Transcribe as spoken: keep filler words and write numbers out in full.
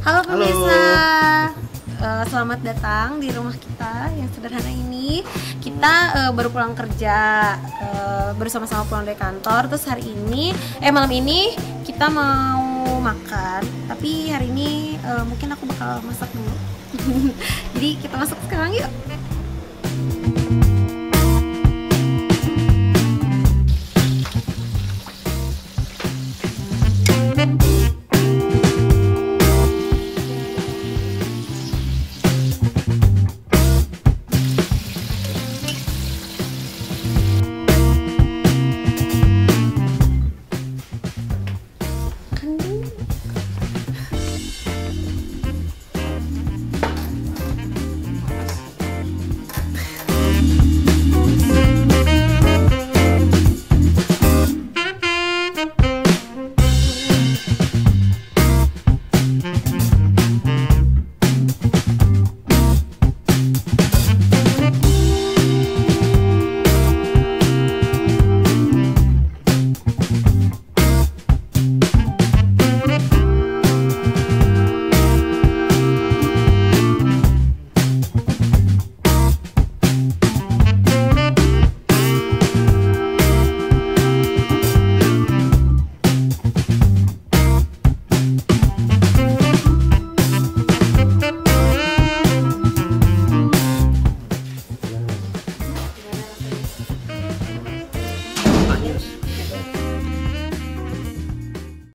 Halo pemirsa, uh, selamat datang di rumah kita yang sederhana ini. Kita uh, baru pulang kerja, uh, bersama-sama pulang dari kantor. Terus hari ini, eh malam ini kita mau makan. Tapi hari ini uh, mungkin aku bakal masak dulu. Jadi kita masak sekarang yuk.